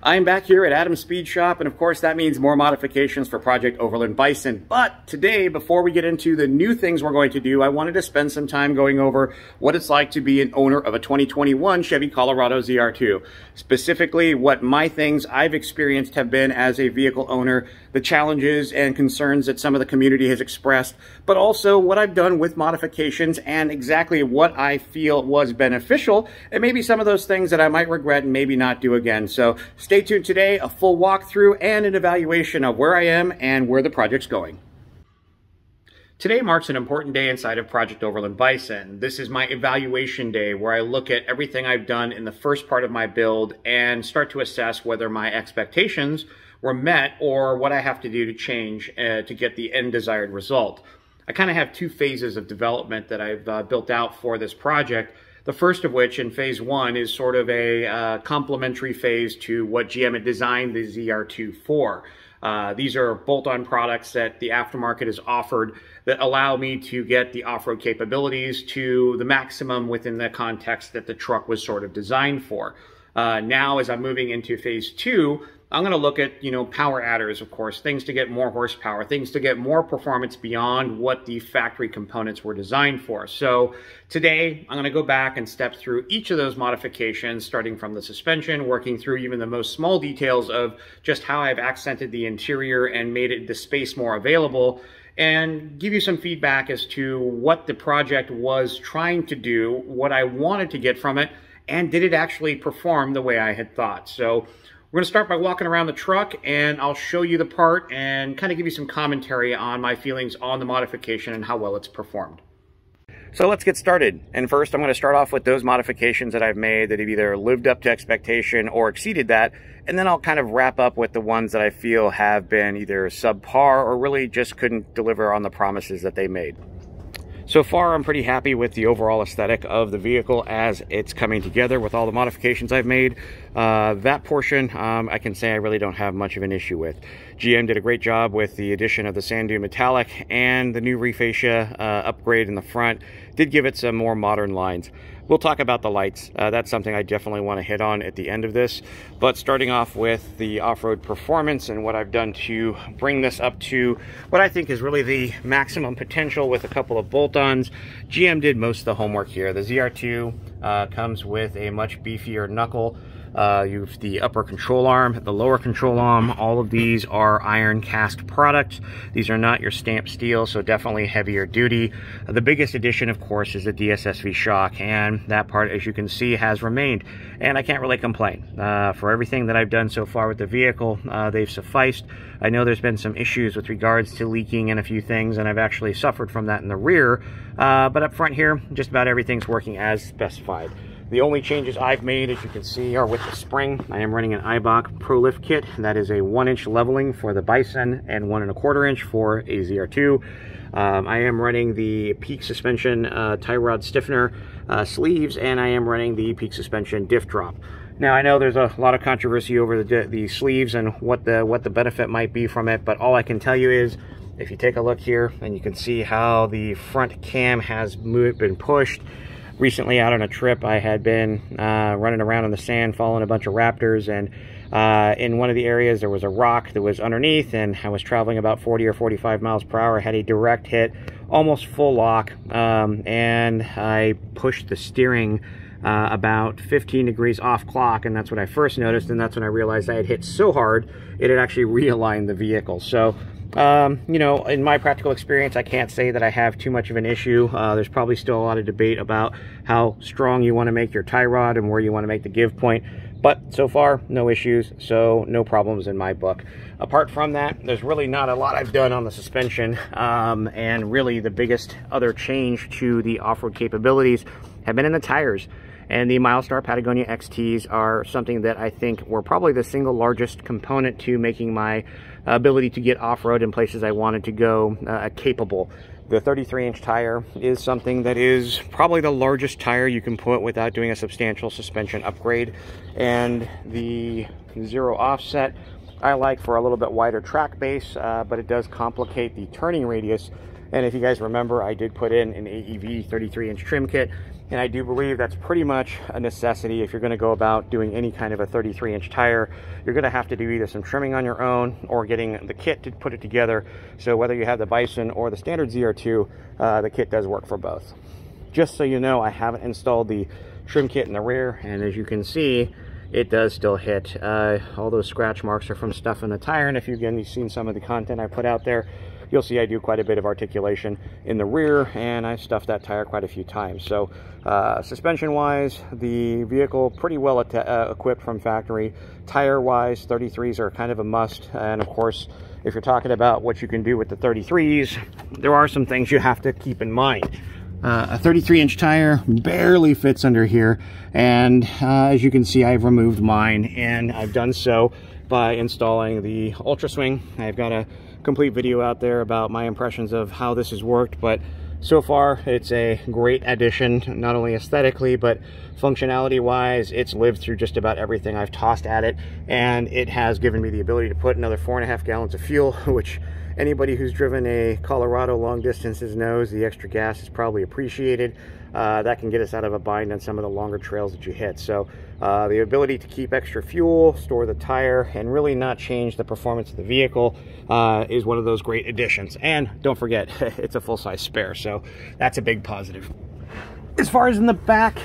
I'm back here at Adam Speed Shop, and of course that means more modifications for Project Overland Bison. But today, before we get into the new things we're going to do, I wanted to spend some time going over what it's like to be an owner of a 2021 Chevy Colorado ZR2. Specifically, what my things I've experienced have been as a vehicle owner, the challenges and concerns that some of the community has expressed, but also what I've done with modifications and exactly what I feel was beneficial, and maybe some of those things that I might regret and maybe not do again. So stay tuned today, a full walkthrough and an evaluation of where I am and where the project's going. Today marks an important day inside of Project Overland Bison. This is my evaluation day where I look at everything I've done in the first part of my build and start to assess whether my expectations were met or what I have to do to change to get the end desired result. I kind of have two phases of development that I've built out for this project. The first of which, in phase one, is sort of a complementary phase to what GM had designed the ZR2 for. These are bolt-on products that the aftermarket has offered that allow me to get the off-road capabilities to the maximum within the context that the truck was sort of designed for. Now, as I'm moving into phase two, I'm going to look at, power adders, of course, things to get more horsepower, things to get more performance beyond what the factory components were designed for. So today, I'm going to go back and step through each of those modifications, starting from the suspension, working through even the most small details of just how I've accented the interior and made it the space more available, and give you some feedback as to what the project was trying to do, what I wanted to get from it, and did it actually perform the way I had thought. So we're going to start by walking around the truck, and I'll show you the part and kind of give you some commentary on my feelings on the modification and how well it's performed. So let's get started. And first, I'm going to start off with those modifications that I've made that have either lived up to expectation or exceeded that. And then I'll kind of wrap up with the ones that I feel have been either subpar or really just couldn't deliver on the promises that they made. So far, I'm pretty happy with the overall aesthetic of the vehicle as it's coming together with all the modifications I've made. That portion, I can say I really don't have much of an issue with. GM did a great job with the addition of the sand dune metallic, and the new reef fascia upgrade in the front did give it some more modern lines. We'll talk about the lights. That's something I definitely want to hit on at the end of this. But starting off with the off-road performance and what I've done to bring this up to what I think is really the maximum potential with a couple of bolt-ons, GM did most of the homework here. The ZR2 comes with a much beefier knuckle. You've the upper control arm, the lower control arm. All of these are iron cast products. These are not your stamped steel, so definitely heavier duty. The biggest addition, of course, is the DSSV shock, and that part, as you can see, has remained. And I can't really complain. For everything that I've done so far with the vehicle, they've sufficed. I know there's been some issues with regards to leaking and a few things, and I've actually suffered from that in the rear. But up front here, just about everything's working as specified. The only changes I've made, as you can see, are with the spring. I am running an Eibach Pro-Lift Kit. That is a 1-inch leveling for the Bison and 1 1/4 inch for a ZR2. I am running the Peak Suspension tie rod stiffener sleeves, and I am running the Peak Suspension diff drop. Now, I know there's a lot of controversy over the sleeves and what the benefit might be from it, but all I can tell you is, if you take a look here, and you can see how the front cam has been pushed. Recently out on a trip, I had been running around in the sand, following a bunch of raptors, and in one of the areas there was a rock that was underneath, and I was traveling about 40 or 45 miles per hour, had a direct hit, almost full lock, and I pushed the steering about 15 degrees off clock, and that's what I first noticed, and that's when I realized I had hit so hard, it had actually realigned the vehicle. So, in my practical experience, I can't say that I have too much of an issue. There's probably still a lot of debate about how strong you want to make your tie rod and where you want to make the give point. But so far, no issues, so no problems in my book. Apart from that, there's really not a lot I've done on the suspension, and really the biggest other change to the off-road capabilities have been in the tires. And the Milestar Patagonia XTs are something that I think were probably the single largest component to making my ability to get off-road in places I wanted to go capable. The 33-inch tire is something that is probably the largest tire you can put without doing a substantial suspension upgrade. And the zero offset I like for a little bit wider track base, but it does complicate the turning radius. And if you guys remember, I did put in an AEV 33-inch trim kit. And I do believe that's pretty much a necessity. If you're going to go about doing any kind of a 33-inch tire, you're going to have to do either some trimming on your own or getting the kit to put it together. So whether you have the Bison or the standard ZR2, the kit does work for both. Just so you know, I haven't installed the trim kit in the rear, and as you can see, it does still hit. All those scratch marks are from stuff in the tire, and if you've seen some of the content I put out there, you'll see I do quite a bit of articulation in the rear, and I stuffed that tire quite a few times. So suspension-wise, the vehicle pretty well equipped from factory. Tire-wise, 33s are kind of a must, and of course, if you're talking about what you can do with the 33s, there are some things you have to keep in mind. A 33-inch tire barely fits under here, and as you can see, I've removed mine, and I've done so by installing the Ultra Swing. I've got a complete video out there about my impressions of how this has worked, but so far it's a great addition, not only aesthetically but functionality wise. It's lived through just about everything I've tossed at it, and it has given me the ability to put another 4.5 gallons of fuel, which anybody who's driven a Colorado long distances knows the extra gas is probably appreciated. That can get us out of a bind on some of the longer trails that you hit. So the ability to keep extra fuel, store the tire, and really not change the performance of the vehicle is one of those great additions. And don't forget, it's a full-size spare, so that's a big positive. As far as in the back,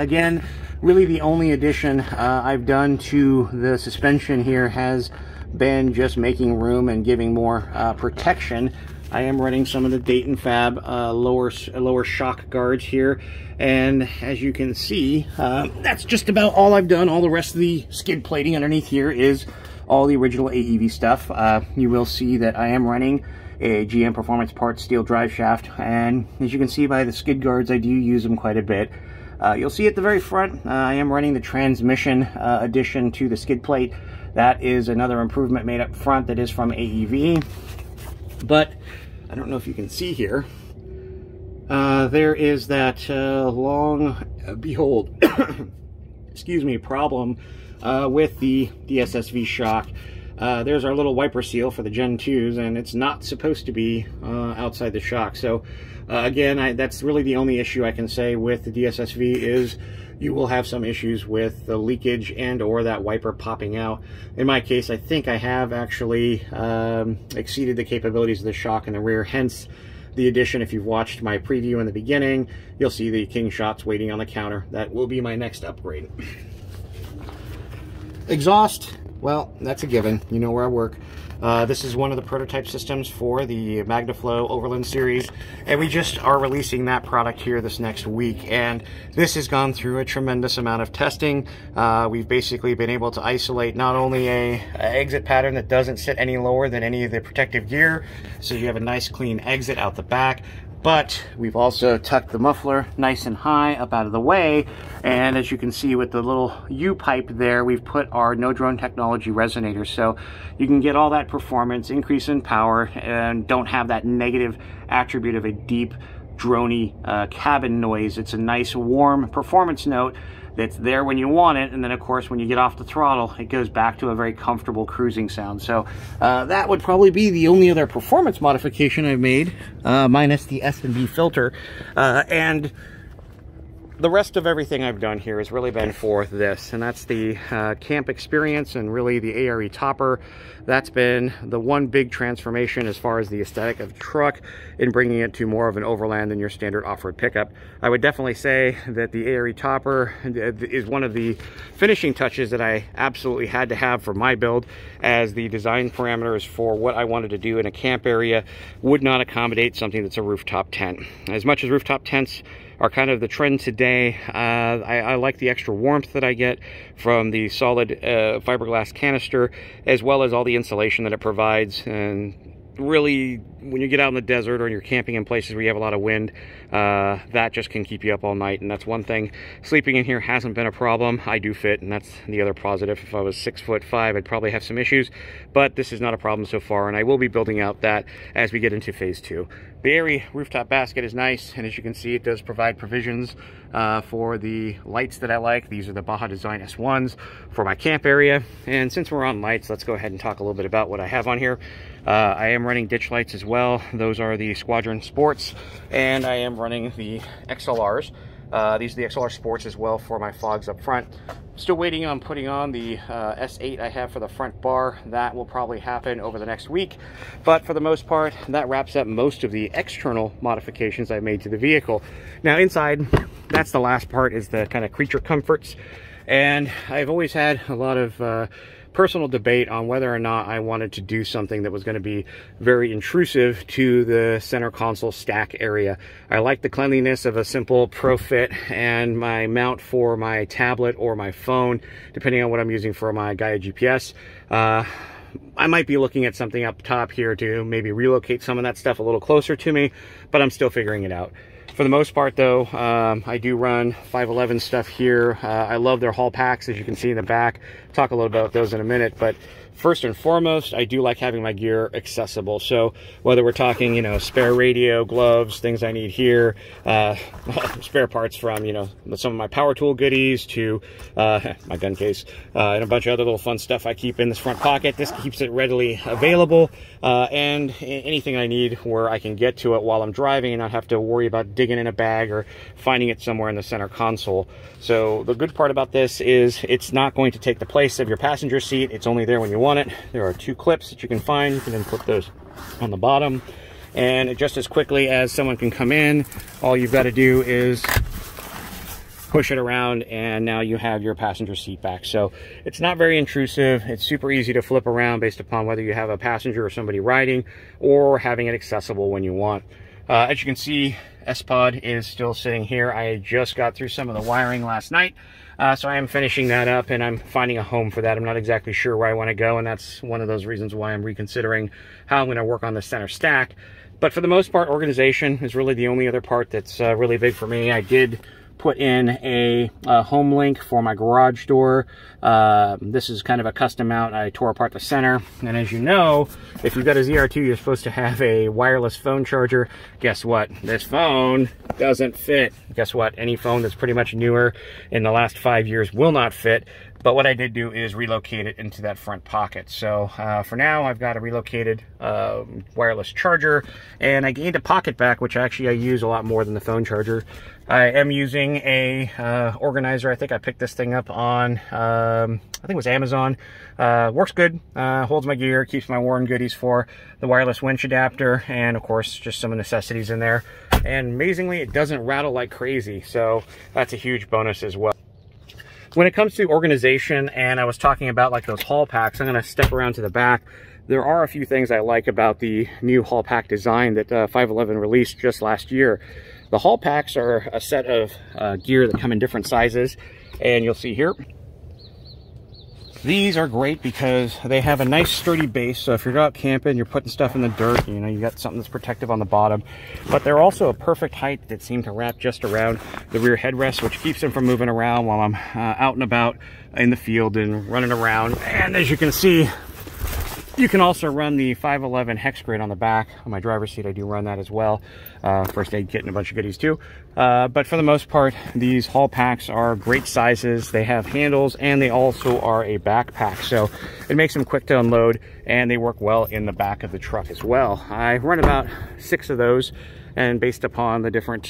again, really the only addition I've done to the suspension here has been just making room and giving more protection. I am running some of the Dayton Fab lower shock guards here, and as you can see, that's just about all I've done. All the rest of the skid plating underneath here is all the original AEV stuff. You will see that I am running a GM Performance Parts steel drive shaft, and as you can see by the skid guards, I do use them quite a bit. You'll see at the very front, I am running the transmission addition to the skid plate. That is another improvement made up front that is from AEV. But I don't know if you can see here, there is that long behold excuse me, problem with the DSSV shock. There's our little wiper seal for the Gen 2s, and it's not supposed to be outside the shock. So again, that's really the only issue I can say with the DSSV is you will have some issues with the leakage and or that wiper popping out. In my case, I think I have actually exceeded the capabilities of the shock in the rear, hence the addition. If you've watched my preview in the beginning, you'll see the King Shocks waiting on the counter. That will be my next upgrade. Exhaust, well, that's a given. You know where I work. This is one of the prototype systems for the MagnaFlow Overland series, and we just are releasing that product here this next week, and this has gone through a tremendous amount of testing. We've basically been able to isolate not only a exit pattern that doesn't sit any lower than any of the protective gear, so you have a nice clean exit out the back, but we've also tucked the muffler nice and high up out of the way, and as you can see with the little U-pipe there, we've put our No Drone Technology resonator, so you can get all that performance, increase in power, and don't have that negative attribute of a deep droney cabin noise. It's a nice warm performance note that's there when you want it, and then of course when you get off the throttle, it goes back to a very comfortable cruising sound. So that would probably be the only other performance modification I've made, minus the S&B filter, and the rest of everything I've done here has really been for this, and that's the camp experience and really the ARE topper. That's been the one big transformation as far as the aesthetic of the truck in bringing it to more of an overland than your standard off-road pickup. I would definitely say that the ARE topper is one of the finishing touches that I absolutely had to have for my build, as the design parameters for what I wanted to do in a camp area would not accommodate something that's a rooftop tent. As much as rooftop tents are kind of the trend today, I like the extra warmth that I get from the solid fiberglass canister, as well as all the insulation that it provides. And really, when you get out in the desert or you're camping in places where you have a lot of wind, that just can keep you up all night, and that's one thing. Sleeping in here hasn't been a problem. I do fit, and that's the other positive. If I was 6'5", I'd probably have some issues, but this is not a problem so far, and I will be building out that as we get into phase 2. The ARE rooftop basket is nice, and as you can see, it does provide provisions for the lights that I like. These are the Baja Design S1s for my camp area. And since we're on lights, let's go ahead and talk a little bit about what I have on here. I am running ditch lights as well. Those are the Squadron Sports, and I am running the XLRs. These are the XLR Sports as well for my flogs up front. Still waiting on putting on the S8 I have for the front bar. That will probably happen over the next week. But for the most part, that wraps up most of the external modifications I made to the vehicle. Now inside, that's the last part, is the kind of creature comforts. And I've always had a lot of personal debate on whether or not I wanted to do something that was going to be very intrusive to the center console stack area. I like the cleanliness of a simple ProFit and my mount for my tablet or my phone, depending on what I'm using for my Gaia GPS. I might be looking at something up top here to maybe relocate some of that stuff a little closer to me, but I'm still figuring it out. For the most part though, I do run 5.11 stuff here. I love their haul packs, as you can see in the back. Talk a little about those in a minute, but first and foremost, I do like having my gear accessible. So whether we're talking, you know, spare radio, gloves, things I need here, spare parts from, you know, some of my power tool goodies to my gun case and a bunch of other little fun stuff I keep in this front pocket. This keeps it readily available, and anything I need where I can get to it while I'm driving and not have to worry about digging in a bag or finding it somewhere in the center console. So the good part about this is it's not going to take the place of your passenger seat. It's only there when you want it. There are two clips that you can find. You can then clip those on the bottom, and just as quickly as someone can come in, all you've got to do is push it around, and now you have your passenger seat back. So it's not very intrusive. It's super easy to flip around based upon whether you have a passenger or somebody riding, or having it accessible when you want. As you can see, S-Pod is still sitting here. I just got through some of the wiring last night, so I am finishing that up, and I'm finding a home for that. I'm not exactly sure where I want to go, and that's one of those reasons why I'm reconsidering how I'm going to work on the center stack. But for the most part, organization is really the only other part that's really big for me. I did put in a HomeLink for my garage door. This is kind of a custom mount. I tore apart the center. And as you know, if you've got a ZR2, you're supposed to have a wireless phone charger. Guess what? This phone doesn't fit. Guess what? Any phone that's pretty much newer in the last 5 years will not fit. But what I did do is relocate it into that front pocket. So for now, I've got a relocated wireless charger, and I gained a pocket back, which actually I use a lot more than the phone charger. I am using a organizer. I think I picked this thing up on, I think it was Amazon. Works good, holds my gear, keeps my worn goodies for the wireless winch adapter, and of course, just some necessities in there. And amazingly, it doesn't rattle like crazy. So that's a huge bonus as well. When it comes to organization, and I was talking about like those haul packs, I'm going to step around to the back. There are a few things I like about the new haul pack design that 5.11 released just last year. The haul packs are a set of gear that come in different sizes, and you'll see here. These are great because they have a nice sturdy base, so if you're out camping, you're putting stuff in the dirt, you know, you got something that's protective on the bottom. But they're also a perfect height that seem to wrap just around the rear headrest, which keeps them from moving around while I'm out and about in the field and running around. And as you can see, you can also run the 5.11 hex grid on the back. On my driver's seat, I do run that as well. First aid kit and a bunch of goodies too. But for the most part, these haul packs are great sizes. They have handles, and they also are a backpack. So it makes them quick to unload, and they work well in the back of the truck as well. I run about 6 of those. And based upon the different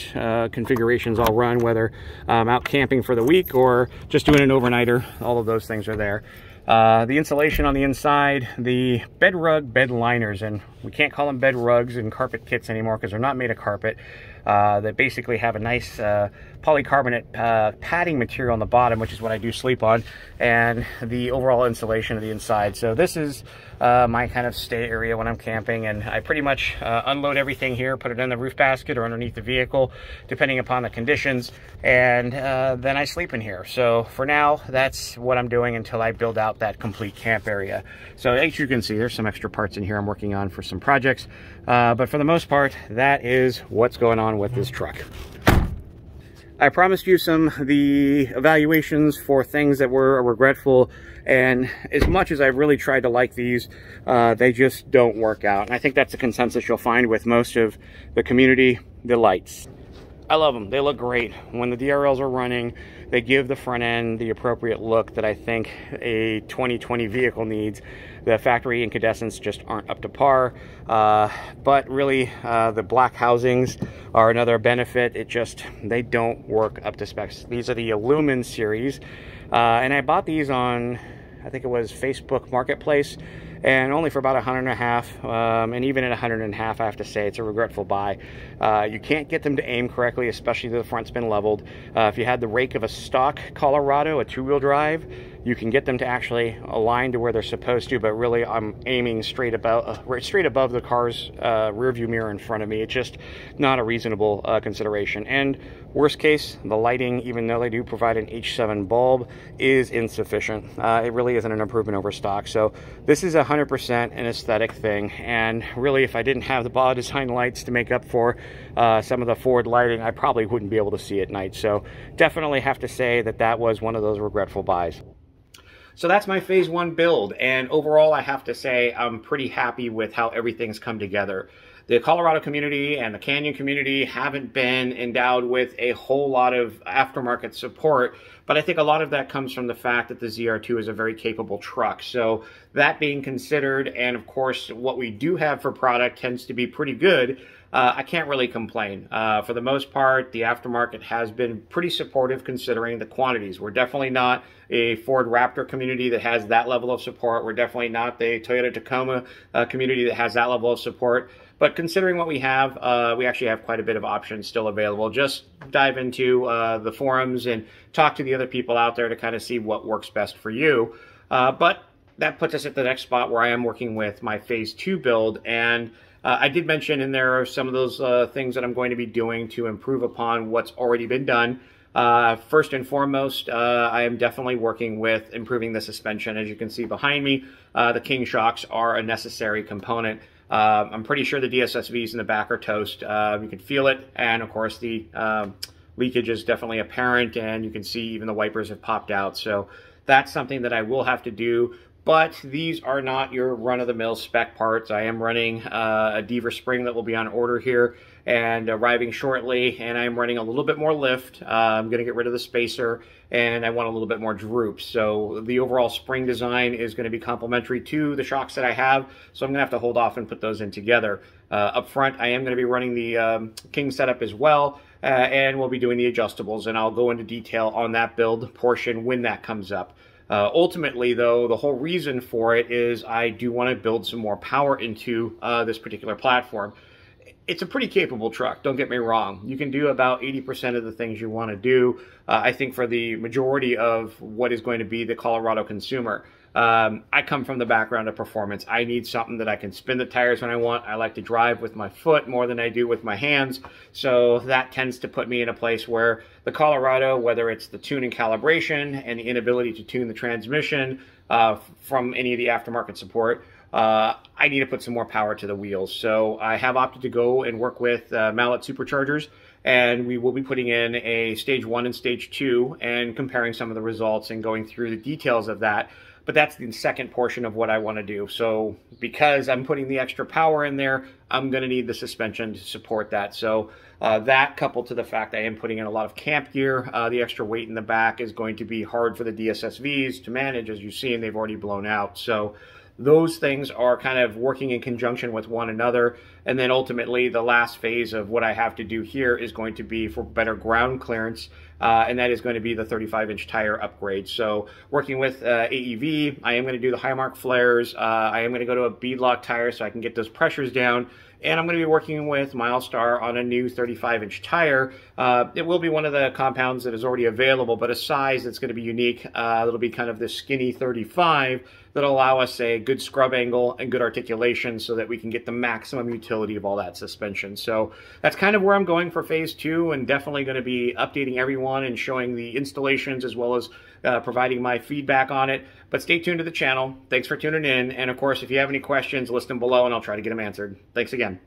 configurations I'll run, whether I'm out camping for the week or just doing an overnighter, all of those things are there. The insulation on the inside, the bed rug bed liners, and we can't call them bed rugs and carpet kits anymore because they're not made of carpet. That basically have a nice polycarbonate padding material on the bottom, which is what I do sleep on, and the overall insulation of the inside. So this is my kind of stay area when I'm camping, and I pretty much unload everything here, put it in the roof basket or underneath the vehicle, depending upon the conditions, and then I sleep in here. So for now, that's what I'm doing until I build out that complete camp area. So as you can see, there's some extra parts in here I'm working on for some projects, but for the most part, that is what's going on with this truck. I promised you some of the evaluations for things that were regretful, and as much as I've really tried to like these, they just don't work out. And I think that's a consensus you'll find with most of the community. The lights, I love them. They look great when the DRLs are running. They give the front end the appropriate look that I think a 2020 vehicle needs. The factory incandescents just aren't up to par, but really the black housings are another benefit. It just, they don't work up to specs. These are the Illumin series, and I bought these on, I think it was Facebook Marketplace, and only for about 100 and a half, and even at 100 and a half, I have to say it's a regretful buy. You can't get them to aim correctly, especially to the front spin leveled. If you had the rake of a stock Colorado, a two-wheel drive, you can get them to actually align to where they're supposed to, but really I'm aiming straight above the car's rear view mirror in front of me. It's just not a reasonable consideration. And worst case, the lighting, even though they do provide an H7 bulb, is insufficient. It really isn't an improvement over stock. So this is 100% an aesthetic thing. And really, if I didn't have the Baja Design lights to make up for some of the forward lighting, I probably wouldn't be able to see at night. So definitely have to say that that was one of those regretful buys. So that's my phase one build, and overall I have to say I'm pretty happy with how everything's come together. The Colorado community and the Canyon community haven't been endowed with a whole lot of aftermarket support, but I think a lot of that comes from the fact that the ZR2 is a very capable truck. So that being considered, and of course what we do have for product tends to be pretty good, I can't really complain. For the most part, the aftermarket has been pretty supportive considering the quantities. We're definitely not a Ford Raptor community that has that level of support. We're definitely not the Toyota Tacoma community that has that level of support. But considering what we have, we actually have quite a bit of options still available. Just dive into the forums and talk to the other people out there to kind of see what works best for you. But that puts us at the next spot where I am working with my phase two build. And I did mention in there are some of those things that I'm going to be doing to improve upon what's already been done. First and foremost, I am definitely working with improving the suspension. As you can see behind me, the King Shocks are a necessary component. I'm pretty sure the DSSVs in the back are toast. You can feel it, and of course the leakage is definitely apparent, and you can see even the wipers have popped out. So that's something that I will have to do, but these are not your run-of-the-mill spec parts. I am running a Deaver spring that will be on order here and arriving shortly, and I'm running a little bit more lift. I'm gonna get rid of the spacer, and I want a little bit more droop. So the overall spring design is gonna be complementary to the shocks that I have, so I'm gonna have to hold off and put those in together. Up front, I am gonna be running the King setup as well, and we'll be doing the adjustables, and I'll go into detail on that build portion when that comes up. Ultimately, though, the whole reason for it is I do want to build some more power into this particular platform. It's a pretty capable truck, don't get me wrong. You can do about 80% of the things you want to do, I think, for the majority of what is going to be the Colorado consumer. I come from the background of performance. I need something that I can spin the tires when I want. I like to drive with my foot more than I do with my hands. So that tends to put me in a place where the Colorado, whether it's the tune and calibration and the inability to tune the transmission from any of the aftermarket support, I need to put some more power to the wheels. So I have opted to go and work with Mallet Superchargers, and we will be putting in a stage one and stage two and comparing some of the results and going through the details of that. But that's the second portion of what I want to do. So because I'm putting the extra power in there, I'm going to need the suspension to support that. So that coupled to the fact I am putting in a lot of camp gear, the extra weight in the back is going to be hard for the DSSVs to manage. As you've seen, they've already blown out. So those things are kind of working in conjunction with one another. And then ultimately the last phase of what I have to do here is going to be for better ground clearance. And that is going to be the 35-inch tire upgrade. So working with AEV, I am going to do the Highmark flares. I am going to go to a beadlock tire so I can get those pressures down. And I'm going to be working with Milestar on a new 35-inch tire. It will be one of the compounds that is already available, but a size that's going to be unique. It'll be kind of this skinny 35 that'll allow us a good scrub angle and good articulation so that we can get the maximum utility of all that suspension. So that's kind of where I'm going for phase two, and definitely going to be updating everyone and showing the installations as well as providing my feedback on it. But stay tuned to the channel. Thanks for tuning in. And of course, if you have any questions, list them below and I'll try to get them answered. Thanks again.